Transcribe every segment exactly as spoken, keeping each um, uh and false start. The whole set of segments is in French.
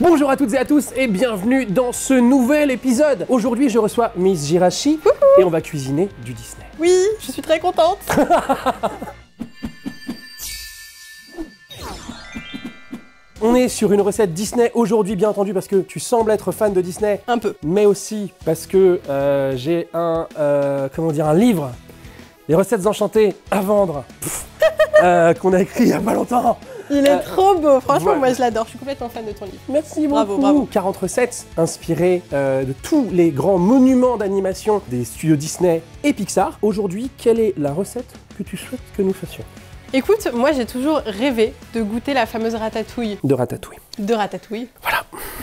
Bonjour à toutes et à tous et bienvenue dans ce nouvel épisode. Aujourd'hui, je reçois Miss Jirachi et on va cuisiner du Disney. Oui, je suis très contente. On est sur une recette Disney aujourd'hui, bien entendu, parce que tu sembles être fan de Disney. Un peu. Mais aussi parce que euh, j'ai un, euh, comment dire, un livre, les recettes enchantées à vendre, pff, euh, qu'on a écrit il y a pas longtemps. Il est euh, trop beau, franchement, voilà. Moi je l'adore, je suis complètement fan de ton livre. Merci beaucoup. Bravo, bravo. quarante recettes inspirées euh, de tous les grands monuments d'animation des studios Disney et Pixar. Aujourd'hui, quelle est la recette que tu souhaites que nous fassions ? Écoute, moi j'ai toujours rêvé de goûter la fameuse ratatouille. De ratatouille. De ratatouille. Voilà.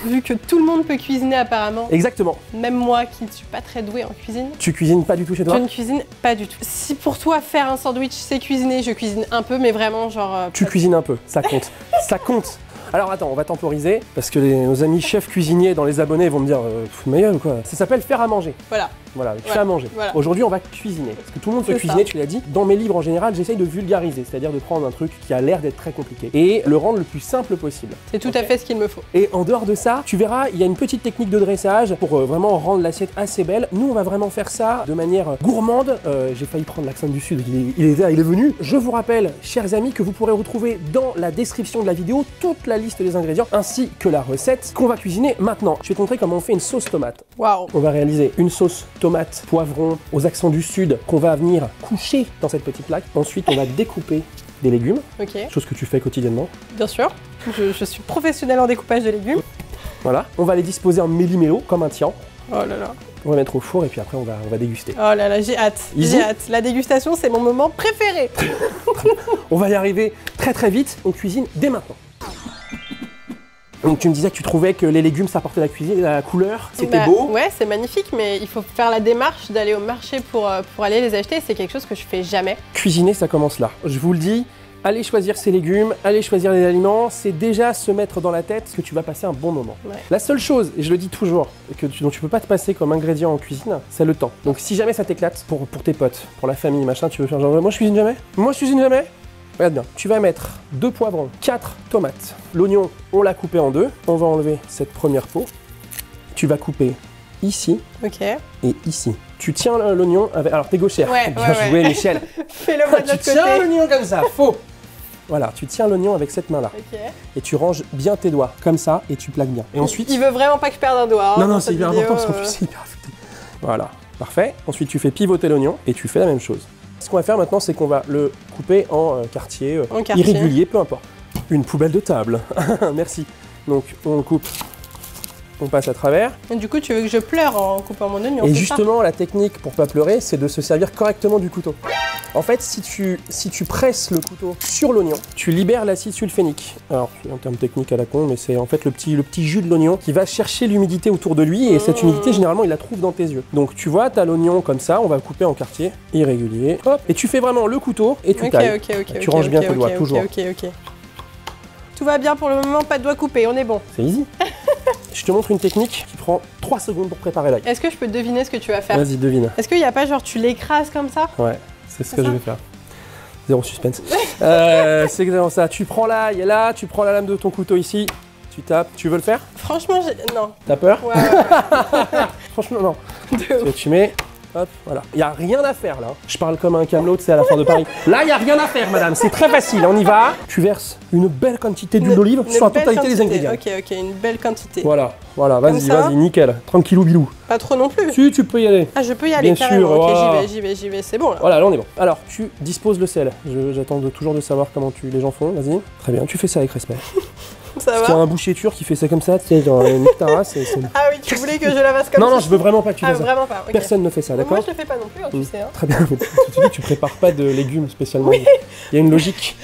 Vu que tout le monde peut cuisiner apparemment. Exactement. Même moi qui ne suis pas très douée en cuisine. Tu cuisines pas du tout chez toi? Je ne cuisine pas du tout. Si pour toi faire un sandwich c'est cuisiner, je cuisine un peu mais vraiment genre... Euh, tu cuisines un peu, ça compte. Ça compte. Alors attends, on va temporiser parce que les, nos amis chefs cuisiniers dans les abonnés vont me dire euh, « mais gueule quoi ». Ça s'appelle faire à manger. Voilà. Voilà, tu fais ouais, à manger. Voilà. Aujourd'hui, on va cuisiner. Parce que tout le monde peut cuisiner, ça. Tu l'as dit. Dans mes livres, en général, j'essaye de vulgariser, c'est-à-dire de prendre un truc qui a l'air d'être très compliqué et le rendre le plus simple possible. C'est tout okay. à fait ce qu'il me faut. Et en dehors de ça, tu verras, il y a une petite technique de dressage pour euh, vraiment rendre l'assiette assez belle. Nous, on va vraiment faire ça de manière gourmande. Euh, J'ai failli prendre l'accent du Sud, il est, il, est, il est venu. Je vous rappelle, chers amis, que vous pourrez retrouver dans la description de la vidéo toute la liste des ingrédients ainsi que la recette qu'on va cuisiner maintenant. Je vais te montrer comment on fait une sauce tomate. Waouh! On va réaliser une sauce tomates, poivrons, aux accents du sud qu'on va venir coucher dans cette petite plaque. Ensuite, on va découper des légumes, okay. chose que tu fais quotidiennement. Bien sûr, je, je suis professionnelle en découpage de légumes. Voilà, on va les disposer en méli-mélo, comme un tian. Oh là là. On va mettre au four et puis après, on va, on va déguster. Oh là là, j'ai hâte, j'ai hâte. La dégustation, c'est mon moment préféré. On va y arriver très très vite, on cuisine dès maintenant. Donc tu me disais que tu trouvais que les légumes ça apportait la cuisine, la couleur, c'était bah, beau. Ouais, c'est magnifique, mais il faut faire la démarche d'aller au marché pour, pour aller les acheter, c'est quelque chose que je fais jamais. Cuisiner, ça commence là. Je vous le dis, allez choisir ses légumes, allez choisir les aliments, c'est déjà se mettre dans la tête que tu vas passer un bon moment. Ouais. La seule chose, et je le dis toujours, que tu, dont tu peux pas te passer comme ingrédient en cuisine, c'est le temps. Donc si jamais ça t'éclate pour, pour tes potes, pour la famille, machin, tu veux faire genre moi je cuisine jamais, moi je cuisine jamais. Regarde bien, tu vas mettre deux poivrons, quatre tomates. L'oignon, on l'a coupé en deux. On va enlever cette première peau. Tu vas couper ici okay. et ici. Tu tiens l'oignon avec... Alors, t'es gauchère. Ouais, bien ouais, joué, ouais. Michel. Fais-le moi de l'autre côté. Tu tiens l'oignon comme ça, faux. Voilà, tu tiens l'oignon avec cette main-là. Okay. Et tu ranges bien tes doigts, comme ça, et tu plaques bien. Et ensuite... Il veut vraiment pas que je perde un doigt. Hein, non, non, c'est hyper important, parce qu'en plus, c'est hyper affecté. Voilà, parfait. Ensuite, tu fais pivoter l'oignon et tu fais la même chose. Ce qu'on va faire maintenant, c'est qu'on va le couper en quartier, en quartier irrégulier, peu importe. Une poubelle de table. Merci. Donc, on coupe, on passe à travers. Et du coup, tu veux que je pleure en coupant mon oignon? Et justement, la technique pour ne pas pleurer, c'est de se servir correctement du couteau. En fait, si tu, si tu presses le couteau sur l'oignon, tu libères l'acide sulfénique. Alors, en termes techniques à la con, mais c'est en fait le petit, le petit jus de l'oignon qui va chercher l'humidité autour de lui. Et mmh. cette humidité, généralement, il la trouve dans tes yeux. Donc, tu vois, tu as l'oignon comme ça. On va le couper en quartier irrégulier. Hop. Et tu fais vraiment le couteau et tu okay, tailles. Okay, okay, tu okay, ranges okay, bien okay, tes doigts, okay, toujours. Okay, okay. Tout va bien pour le moment, pas de doigts coupés, on est bon. C'est easy. Je te montre une technique qui prend trois secondes pour préparer l'ail. Est-ce que je peux deviner ce que tu vas faire? Vas-y, devine. Est-ce qu'il n'y a pas genre tu l'écrases comme ça? Ouais. C'est ce que je vais faire. Zéro suspense. euh, c'est exactement ça. Tu prends l'ail là, tu prends la lame de ton couteau ici, tu tapes. Tu veux le faire? Franchement, non. T'as peur? Ouais, ouais, ouais. Franchement, non. Tu, tu mets, hop, voilà. Il n'y a rien à faire là. Je parle comme un camelot, c'est à la fin de Paris. Là, il n'y a rien à faire, madame. C'est très facile, on y va. Tu verses une belle quantité d'huile d'olive sur la totalité quantité. des ingrédients. Ok, ok, une belle quantité. Voilà, voilà, vas-y, vas-y, nickel. Tranquillou, bilou. Pas trop non plus. Si, tu peux y aller. Ah, je peux y aller, bien sûr. Ok, voilà. j'y vais, j'y vais, j'y vais, c'est bon là. Voilà, là on est bon. Alors, tu disposes le sel. J'attends toujours de savoir comment tu, les gens font, vas-y. Très bien, tu fais ça avec respect. Ça Parce va. Parce un boucher turc qui fait ça comme ça, tu sais, genre une tara, c'est... Ah oui, tu voulais que je la fasse comme non, ça? Non, non, je veux vraiment pas que tu fasses ah, ça. Vraiment pas, okay. Personne ne fait ça, d'accord? Moi, je le fais pas non plus, hein, tu mmh. sais. Hein. Très bien, tu te dis que tu prépares pas de légumes spécialement. Oui. Il y a une logique.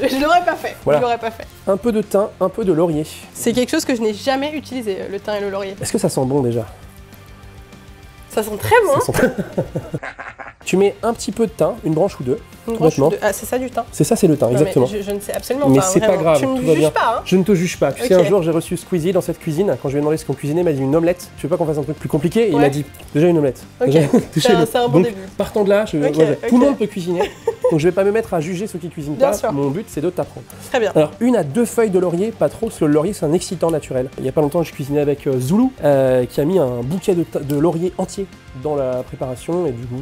Je l'aurais pas fait, voilà. Je l'aurais pas fait. Un peu de thym, un peu de laurier. C'est quelque chose que je n'ai jamais utilisé, le thym et le laurier. Est-ce que ça sent bon déjà? Ça sent très bon. Ça sent... Tu mets un petit peu de thym, une branche ou deux. Une complètement. De... Ah, c'est ça du thym. C'est ça, c'est le thym, non, exactement. Je, je ne sais absolument mais pas. Mais c'est pas grave. Tu ne me juges pas. Hein je ne te juge pas. Tu okay. sais, un jour, j'ai reçu Squeezie dans cette cuisine. Quand je lui ai demandé ce qu'on cuisinait, il m'a dit une omelette. Je veux pas qu'on fasse un truc plus compliqué. Et ouais. il m'a dit déjà une omelette. Okay. C'est un, un bon donc, début. Partant de là, je... okay, ouais, okay. tout le monde peut cuisiner. Donc je vais pas me mettre à juger ceux qui cuisinent bien pas. Sûr. Mon but, c'est de t'apprendre. Très bien. Alors une à deux feuilles de laurier, pas trop, parce que le laurier, c'est un excitant naturel. Il y a pas longtemps, je cuisinais avec euh, Zulu, euh, qui a mis un bouquet de, de laurier entier dans la préparation, et du coup,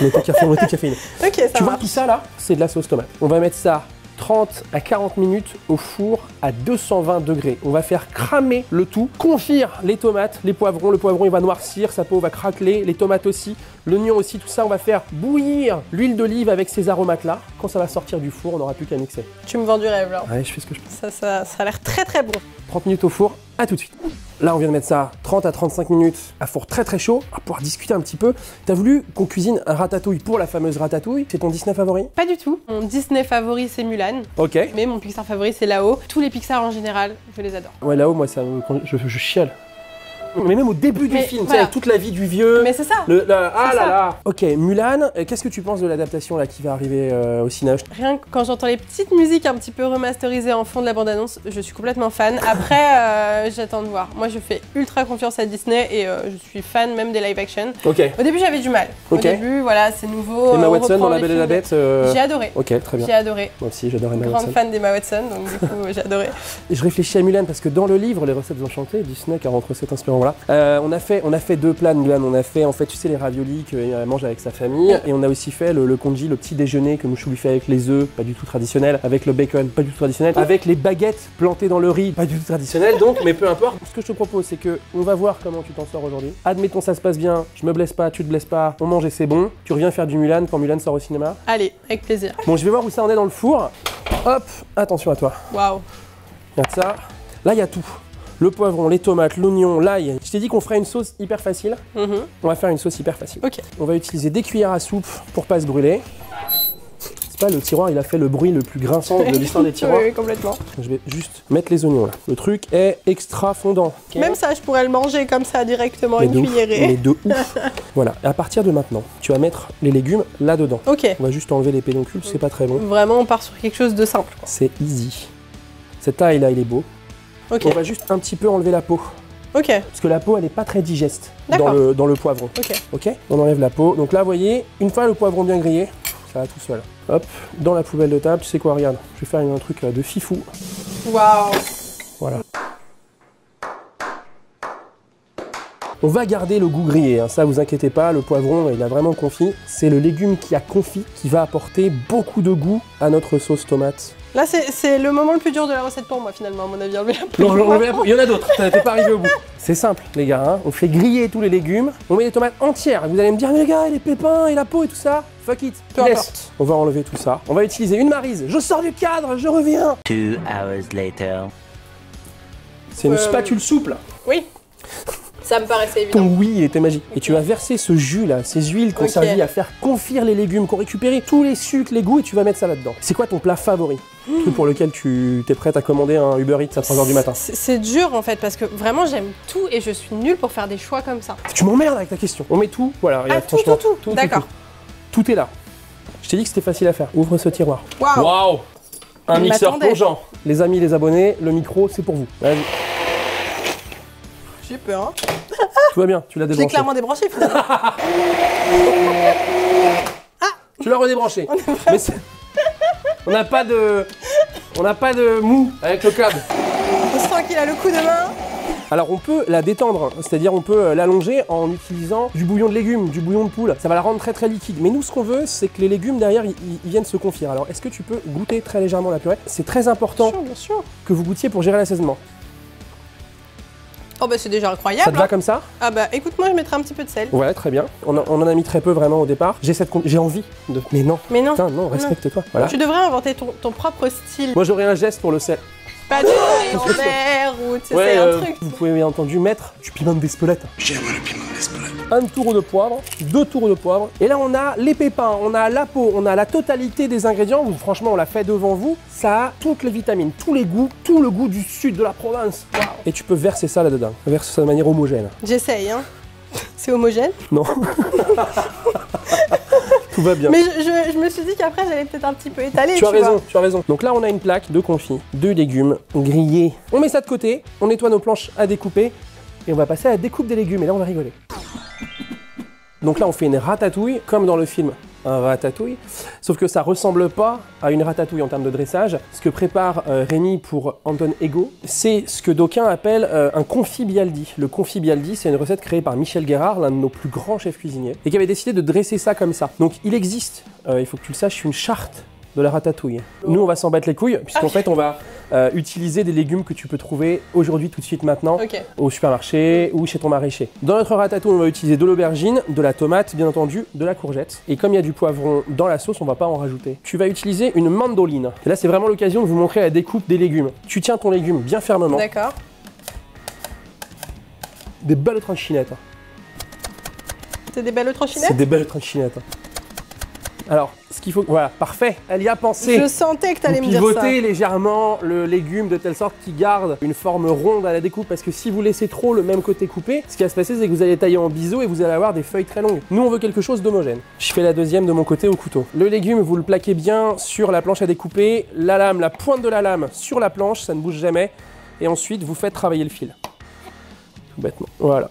je... on était café, on était caféine. Ok, ça tu marche. Vois tout ça là, c'est de la sauce tomate. On va mettre ça trente à quarante minutes au four à deux cent vingt degrés. On va faire cramer le tout, confire les tomates, les poivrons. Le poivron, il va noircir, sa peau va craqueler, les tomates aussi, l'oignon aussi, tout ça. On va faire bouillir l'huile d'olive avec ces aromates-là. Quand ça va sortir du four, on n'aura plus qu'à mixer. Tu me vends du rêve, là. Ouais, je fais ce que je peux. Ça, ça, ça a l'air très, très bon. trente minutes au four, à tout de suite. Là, on vient de mettre ça trente à trente-cinq minutes à four très très chaud, à pouvoir discuter un petit peu. T'as voulu qu'on cuisine un ratatouille pour la fameuse ratatouille. C'est ton Disney favori? Pas du tout. Mon Disney favori, c'est Mulan. Ok. Mais mon Pixar favori, c'est là-haut. Tous les Pixar en général, je les adore. Ouais, là-haut, moi, ça, je, je, je chiale. Mais même au début du mais film, voilà. Avec toute la vie du vieux. Mais c'est ça. Le, la, ah là ça. Là. Ok, Mulan, qu'est-ce que tu penses de l'adaptation là qui va arriver euh, au cinéma? Rien que quand j'entends les petites musiques un petit peu remasterisées en fond de la bande-annonce, je suis complètement fan. Après, euh, j'attends de voir. Moi, je fais ultra confiance à Disney et euh, je suis fan même des live-action. Ok. Au début, j'avais du mal. Okay. Au début, voilà, c'est nouveau. Emma Watson dans La Belle et la Bête. Euh... J'ai adoré. Ok, très bien. J'ai adoré. Moi aussi, j'adore Emma Watson. Grande fan d'Emma Watson, donc du coup, j'ai adoré. Et je réfléchis à Mulan parce que dans le livre Les Recettes Enchantées, Disney car entre cette inspiration. Voilà. Euh, on, a fait, on a fait deux plats de Mulan, on a fait en fait tu sais les raviolis qu'elle mange avec sa famille et on a aussi fait le, le congee, le petit déjeuner que Mouchou lui fait avec les œufs, pas du tout traditionnel, avec le bacon, pas du tout traditionnel, avec les baguettes plantées dans le riz, pas du tout traditionnel donc, mais peu importe. Ce que je te propose c'est que on va voir comment tu t'en sors aujourd'hui. Admettons ça se passe bien, je me blesse pas, tu te blesses pas, on mange et c'est bon, tu reviens faire du Mulan quand Mulan sort au cinéma. Allez, avec plaisir. Bon je vais voir où ça en est dans le four. Hop, attention à toi. Waouh. Regarde ça, là il y a tout. Le poivron, les tomates, l'oignon, l'ail. Je t'ai dit qu'on ferait une sauce hyper facile. Mmh. On va faire une sauce hyper facile. Ok. On va utiliser des cuillères à soupe pour pas se brûler. C'est pas le tiroir, il a fait le bruit le plus grinçant de l'histoire des tiroirs. Oui, oui, complètement. Je vais juste mettre les oignons là. Le truc est extra fondant. Okay. Même ça, je pourrais le manger comme ça directement, mais une cuillerée. Mais de ouf. Voilà. À partir de maintenant, tu vas mettre les légumes là-dedans. Ok. On va juste enlever les pédoncules, c'est pas très bon. Vraiment, on part sur quelque chose de simple. C'est easy. Cet ail là, il est beau. Okay. On va juste un petit peu enlever la peau. Ok. Parce que la peau, elle n'est pas très digeste dans le, dans le poivron. Ok. Ok. On enlève la peau. Donc là, vous voyez, une fois le poivron bien grillé, ça va tout seul. Hop, dans la poubelle de table, tu sais quoi, regarde. Je vais faire un truc de fifou. Waouh. Voilà. On va garder le goût grillé, hein, ça vous inquiétez pas, le poivron il a vraiment confit. C'est le légume qui a confit qui va apporter beaucoup de goût à notre sauce tomate. Là c'est le moment le plus dur de la recette pour moi finalement à mon avis. Il y en a d'autres, ça n'était pas arrivé au bout. C'est simple les gars, hein, on fait griller tous les légumes, on met les tomates entières. Vous allez me dire mais les gars et les pépins et la peau et tout ça, fuck it, peu importe. On va enlever tout ça, on va utiliser une maryse, je sors du cadre, je reviens. C'est une euh... spatule souple. Oui. Ça me paraissait évident. Ton oui était magique. Okay. Et tu vas verser ce jus là, ces huiles qu'on okay. servit à faire confire les légumes, qu'on récupérait tous les sucres, les goûts, et tu vas mettre ça là-dedans. C'est quoi ton plat favori? Mmh. Le truc pour lequel tu t'es prête à commander un Uber Eats à trois heures du matin. C'est dur en fait, parce que vraiment j'aime tout et je suis nulle pour faire des choix comme ça. Tu m'emmerdes avec ta question. On met tout, voilà. Ah, tout, tout, tout, tout. D'accord. Tout, tout. Tout est là. Je t'ai dit que c'était facile à faire. Ouvre ce tiroir. Waouh. Wow. Un il mixeur pour Jean. Les amis, les abonnés, le micro, c'est pour vous. Vas-y. J'ai peur. Hein. Tout va bien, tu l'as débranché. J'ai clairement débranché. Ah. Tu l'as redébranché. Mais on n'a pas de, on n'a pas de mou avec le câble. On sent qu'il a le coup de main. Alors on peut la détendre, c'est-à-dire on peut l'allonger en utilisant du bouillon de légumes, du bouillon de poule. Ça va la rendre très très liquide. Mais nous ce qu'on veut, c'est que les légumes derrière, ils viennent se confire. Alors est-ce que tu peux goûter très légèrement la purée? C'est très important bien sûr, bien sûr. Que vous goûtiez pour gérer l'assaisonnement. Oh bah c'est déjà incroyable. Ça te va hein. Comme ça? Ah bah écoute moi je mettrai un petit peu de sel. Ouais très bien, on, a, on en a mis très peu vraiment au départ. J'ai cette j'ai envie de... Mais non, mais non. Putain non, respecte-toi voilà. Tu devrais inventer ton, ton propre style. Moi j'aurais un geste pour le sel. Pas du tout en mer ou tu sais ouais, un euh, truc. Vous pouvez bien entendu mettre du piment d'Espelette. J'aime le piment d'Espelette. Un tour de poivre, deux tours de poivre. Et là on a les pépins, on a la peau, on a la totalité des ingrédients. Vous, franchement on l'a fait devant vous. Ça a toutes les vitamines, tous les goûts, tout le goût du sud de la province. Wow. Et tu peux verser ça là-dedans. Verse ça de manière homogène. J'essaye hein. C'est homogène? Non. tout va bien. Mais je, je, je me suis dit qu'après j'allais peut-être un petit peu étaler. Tu, tu as vois. raison, tu as raison. Donc là on a une plaque de confit, de légumes grillés. On met ça de côté, on nettoie nos planches à découper et on va passer à la découpe des légumes. Et là on va rigoler. Donc là on fait une ratatouille comme dans le film. Un ratatouille, sauf que ça ressemble pas à une ratatouille en termes de dressage. Ce que prépare euh, Rémy pour Anton Ego, c'est ce que d'aucuns appellent euh, un confit Bialdi. Le confit Bialdi, c'est une recette créée par Michel Guérard, l'un de nos plus grands chefs cuisiniers, et qui avait décidé de dresser ça comme ça. Donc il existe, euh, il faut que tu le saches, une charte de la ratatouille. Nous, on va s'en battre les couilles, puisqu'en fait, on va euh, utiliser des légumes que tu peux trouver aujourd'hui, tout de suite, maintenant, okay. au supermarché ou chez ton maraîcher. Dans notre ratatouille, on va utiliser de l'aubergine, de la tomate, bien entendu, de la courgette. Et comme il y a du poivron dans la sauce, on va pas en rajouter. Tu vas utiliser une mandoline. Et là, c'est vraiment l'occasion de vous montrer la découpe des légumes. Tu tiens ton légume bien fermement. D'accord. Des belles tranchinettes. C'est des belles tranchinettes? C'est des belles tranchinettes. Alors, ce qu'il faut... Voilà, parfait, elle y a pensé. Je sentais que t'allais me dire ça. Pivotez légèrement le légume de telle sorte qu'il garde une forme ronde à la découpe, parce que si vous laissez trop le même côté coupé, ce qui va se passer, c'est que vous allez tailler en biseau et vous allez avoir des feuilles très longues. Nous, on veut quelque chose d'homogène. Je fais la deuxième de mon côté au couteau. Le légume, vous le plaquez bien sur la planche à découper, la lame, la pointe de la lame sur la planche, ça ne bouge jamais, et ensuite, vous faites travailler le fil. Tout bêtement, voilà.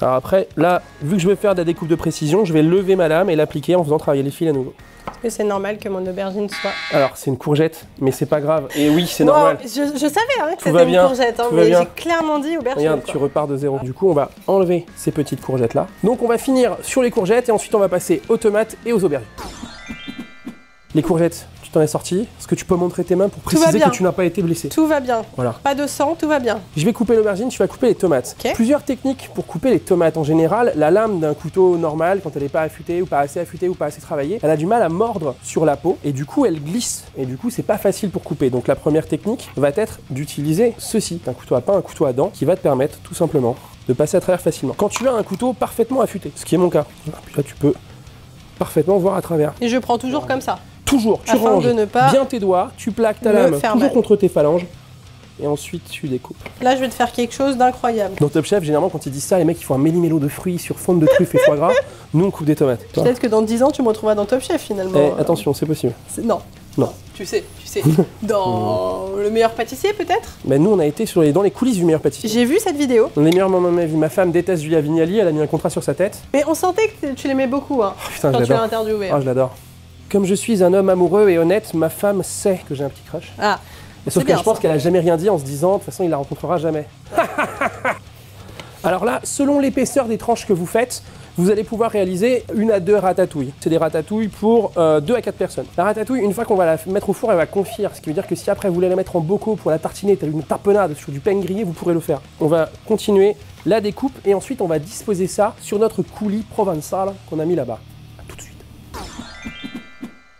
Alors après, là, vu que je vais faire de la découpe de précision, je vais lever ma lame et l'appliquer en faisant travailler les fils à nouveau. Est-ce que c'est normal que mon aubergine soit... Alors, c'est une courgette, mais c'est pas grave. Et oui, c'est wow, normal. Je, je savais hein, que c'était une courgette, hein, mais j'ai clairement dit aubergine. Regarde, quoi. Tu repars de zéro. Du coup, on va enlever ces petites courgettes-là. Donc, on va finir sur les courgettes et ensuite, on va passer aux tomates et aux aubergines. Les courgettes, tu t'en es sorti. Est-ce que tu peux montrer tes mains pour préciser que tu n'as pas été blessé? Tout va bien. Voilà. Pas de sang, tout va bien. Je vais couper l'aubergine, tu vas couper les tomates. Okay. Plusieurs techniques pour couper les tomates. En général, la lame d'un couteau normal, quand elle n'est pas affûtée ou pas assez affûtée ou pas assez travaillée, elle a du mal à mordre sur la peau et du coup, elle glisse. Et du coup, c'est pas facile pour couper. Donc la première technique va être d'utiliser ceci, un couteau à pain, un couteau à dents, qui va te permettre tout simplement de passer à travers facilement. Quand tu as un couteau parfaitement affûté, ce qui est mon cas, là tu peux parfaitement voir à travers. Et je prends toujours comme ça. Toujours, tu Afin ranges de ne pas bien tes doigts, tu plaques ta lame toujours mal. contre tes phalanges et ensuite tu découpes. Là, je vais te faire quelque chose d'incroyable. Dans Top Chef, généralement, quand ils disent ça, les mecs, ils font un méli-mélo de fruits sur fond de truffes et foie gras. Nous, on coupe des tomates. Peut-être que dans dix ans, tu me retrouveras dans Top Chef finalement. Eh, attention, c'est possible. Non. Non. Tu sais, tu sais. Dans Le Meilleur Pâtissier, peut-être? Mais nous, on a été sur les... dans les coulisses du Meilleur Pâtissier. J'ai vu cette vidéo. Dans Les Meilleurs Moments de ma vie. Ma femme déteste Julia Vignali, elle a mis un contrat sur sa tête. Mais on sentait que tu l'aimais beaucoup, hein. Oh, putain, quand je tu l'as interviewé. Ah, oh, je l'adore. Comme je suis un homme amoureux et honnête, ma femme sait que j'ai un petit crush. Ah, sauf que je pense qu'elle a jamais rien dit en se disant, de toute façon, il la rencontrera jamais. Alors là, selon l'épaisseur des tranches que vous faites, vous allez pouvoir réaliser une à deux ratatouilles. C'est des ratatouilles pour euh, deux à quatre personnes. La ratatouille, une fois qu'on va la mettre au four, elle va confire. Ce qui veut dire que si après vous voulez la mettre en bocaux pour la tartiner, t'as une tarpenade sur du pain grillé, vous pourrez le faire. On va continuer la découpe et ensuite on va disposer ça sur notre coulis provençal qu'on a mis là-bas.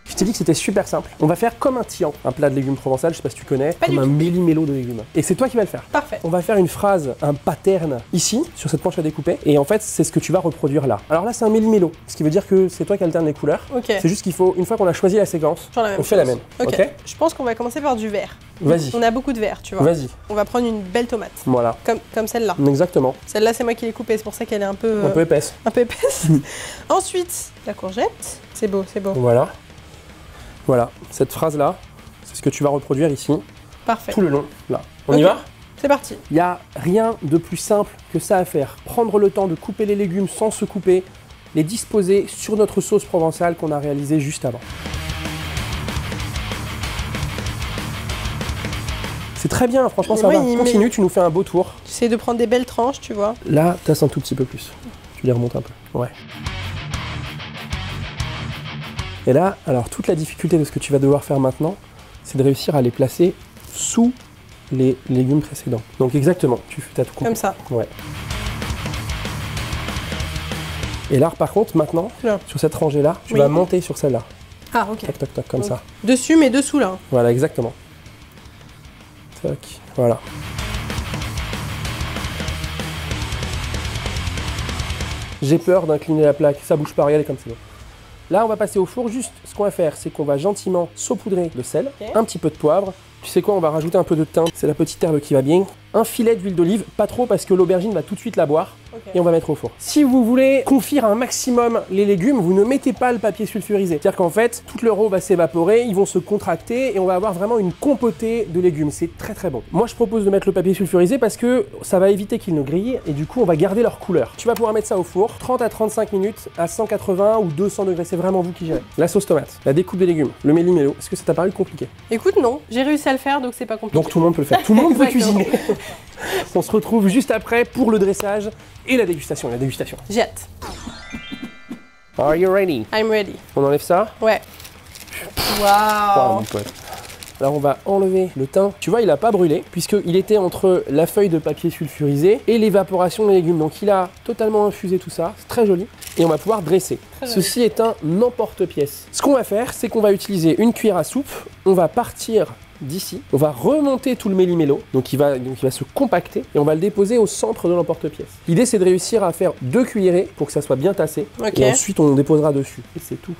Je t'ai dit que c'était super simple. On va faire comme un tian, un plat de légumes provençal, je sais pas si tu connais, pas comme un méli-mélo de légumes. Et c'est toi qui vas le faire. Parfait. On va faire une phrase, un pattern, ici, sur cette planche à découper. Et en fait, c'est ce que tu vas reproduire là. Alors là, c'est un méli-mélo, ce qui veut dire que c'est toi qui alternes les couleurs. Okay. C'est juste qu'il faut, une fois qu'on a choisi la séquence, la on chose. fait la même. Okay. Okay. Je pense qu'on va commencer par du vert. Vas-y. On a beaucoup de vert, tu vois. Vas-y. On va prendre une belle tomate. Voilà. Comme, comme celle-là. Exactement. Celle-là, c'est moi qui l'ai coupée, c'est pour ça qu'elle est un peu... Euh, un peu épaisse. Un peu épaisse. Ensuite, la courgette. C'est beau, c'est beau. Voilà. Voilà, cette phrase-là, c'est ce que tu vas reproduire ici. Parfait. Tout le long, là. On okay. y va? C'est parti. Il n'y a rien de plus simple que ça à faire. Prendre le temps de couper les légumes sans se couper, les disposer sur notre sauce provençale qu'on a réalisée juste avant. C'est très bien, franchement, mais ça va. Il... Continue, tu nous fais un beau tour. Tu essaies de prendre des belles tranches, tu vois. Là, tasse un tout petit peu plus. Tu les remontes un peu, ouais. Et là, alors toute la difficulté de ce que tu vas devoir faire maintenant, c'est de réussir à les placer sous les légumes précédents. Donc exactement, tu fais ta tout compris. Comme ça. Ouais. Et là, par contre, maintenant, là. sur cette rangée-là, tu oui. vas monter sur celle-là. Ah, ok. Toc, toc, toc, comme okay. ça. Dessus, mais dessous, là. Voilà, exactement. Toc, voilà. J'ai peur d'incliner la plaque, ça bouge pas, regardez comme c'est bon. Là, on va passer au four. Juste, ce qu'on va faire, c'est qu'on va gentiment saupoudrer de sel, okay. un petit peu de poivre. Tu sais quoi, on va rajouter un peu de thym. C'est la petite herbe qui va bien. Un filet d'huile d'olive, pas trop parce que l'aubergine va tout de suite la boire. Okay. okay. Et on va mettre au four. Si vous voulez confire un maximum les légumes, vous ne mettez pas le papier sulfurisé. C'est-à-dire qu'en fait, toute leur eau va s'évaporer, ils vont se contracter et on va avoir vraiment une compotée de légumes. C'est très très bon. Moi, je propose de mettre le papier sulfurisé parce que ça va éviter qu'ils ne grillent et du coup, on va garder leur couleur. Tu vas pouvoir mettre ça au four, trente à trente-cinq minutes à cent quatre-vingts ou deux cents degrés. C'est vraiment vous qui gérez. La sauce tomate, la découpe des légumes, le méli-mélo. Est-ce que ça t'a paru compliqué? Écoute, non. J'ai réussi à le faire, donc c'est pas compliqué. Donc tout le monde peut le faire. Tout le monde peut cuisiner. On se retrouve juste après pour le dressage et la dégustation. La dégustation. J'ai hâte. Are you ready? I'm ready. On enlève ça? Ouais. Waouh! Wow, mon pote. Alors on va enlever le thym. Tu vois, il n'a pas brûlé puisqu'il était entre la feuille de papier sulfurisé et l'évaporation des légumes. Donc il a totalement infusé tout ça. C'est très joli. Et on va pouvoir dresser. Ceci est un emporte-pièce. Ce qu'on va faire, c'est qu'on va utiliser une cuillère à soupe. On va partir d'ici, on va remonter tout le méli-mélo, donc il va donc il va se compacter et on va le déposer au centre de l'emporte-pièce. L'idée c'est de réussir à faire deux cuillerées pour que ça soit bien tassé. Okay. Et ensuite on déposera dessus. Et c'est tout.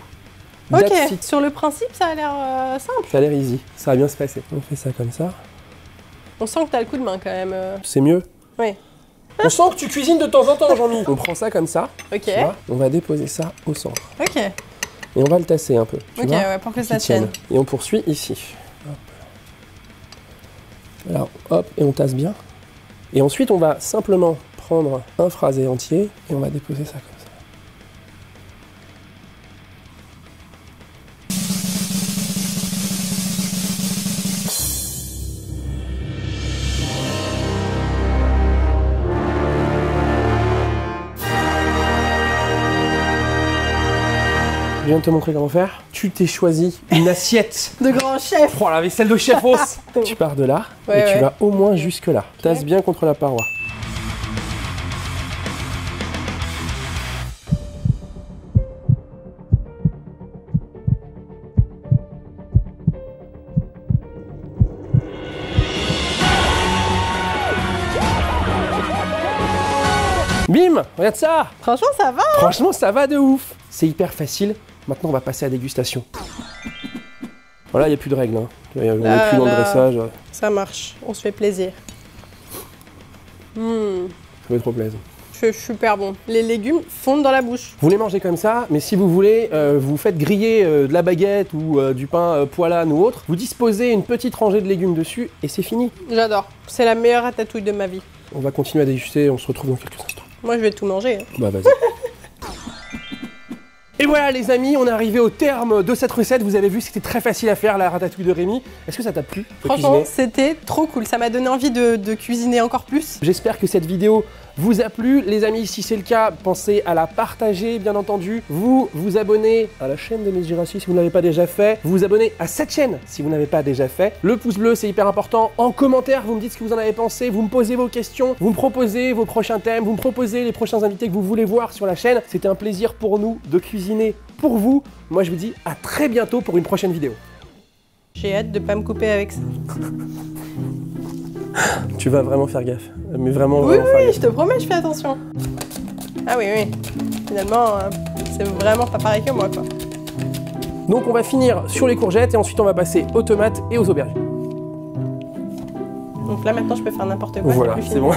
Ok. Sur le principe, ça a l'air euh, simple. Ça a l'air easy. Ça va bien se passer. On fait ça comme ça. On sent que t'as le coup de main quand même. C'est mieux. Oui. On sent que tu cuisines de temps en temps, Jean-Mi. On prend ça comme ça. Ok. On va déposer ça au centre. Ok. Et on va le tasser un peu. Tu ok. Vois, ouais, pour que ça tienne. tienne. Et on poursuit ici. Alors hop, et on tasse bien. Et ensuite, on va simplement prendre un phrasé entier et on va déposer ça comme ça. Je viens de te montrer comment faire. Tu t'es choisi une assiette de grand chef. Oh la vaisselle de chef os. Tu pars de là ouais, et ouais. tu vas au moins jusque là. Okay. Tasse bien contre la paroi. Bim, regarde ça. Franchement ça va. Hein. Franchement ça va de ouf. C'est hyper facile. Maintenant, on va passer à la dégustation. Voilà, il n'y a plus de règles. Hein. On n'est plus dans le dressage. Ça marche, on se fait plaisir. Mmh. Ça fait trop plaisir. C'est super bon. Les légumes fondent dans la bouche. Vous les mangez comme ça, mais si vous voulez, euh, vous faites griller euh, de la baguette ou euh, du pain euh, poilane ou autre. Vous disposez une petite rangée de légumes dessus et c'est fini. J'adore. C'est la meilleure ratatouille de ma vie. On va continuer à déguster, on se retrouve dans quelques instants. Moi, je vais tout manger. Hein. Bah, vas-y. Et voilà les amis, on est arrivé au terme de cette recette. Vous avez vu, c'était très facile à faire, la ratatouille de Rémy. Est-ce que ça t'a plu? Franchement, c'était trop cool. Ça m'a donné envie de, de cuisiner encore plus. J'espère que cette vidéo vous a plu. Les amis, si c'est le cas, pensez à la partager, bien entendu. Vous vous abonnez à la chaîne de Miss Jirachi si vous ne l'avez pas déjà fait. Vous vous abonnez à cette chaîne si vous n'avez pas déjà fait. Le pouce bleu, c'est hyper important. En commentaire, vous me dites ce que vous en avez pensé. Vous me posez vos questions. Vous me proposez vos prochains thèmes. Vous me proposez les prochains invités que vous voulez voir sur la chaîne. C'était un plaisir pour nous de cuisiner pour vous. Moi, je vous dis à très bientôt pour une prochaine vidéo. J'ai hâte de pas me couper avec ça. Tu vas vraiment faire gaffe. Mais vraiment, oui, vraiment oui, faire gaffe. Je te promets, je fais attention. Ah oui, oui. Finalement, euh, c'est vraiment pas pareil que moi, quoi. Donc, on va finir sur les courgettes et ensuite, on va passer aux tomates et aux aubergines. Donc là, maintenant, je peux faire n'importe quoi. Voilà, c'est bon.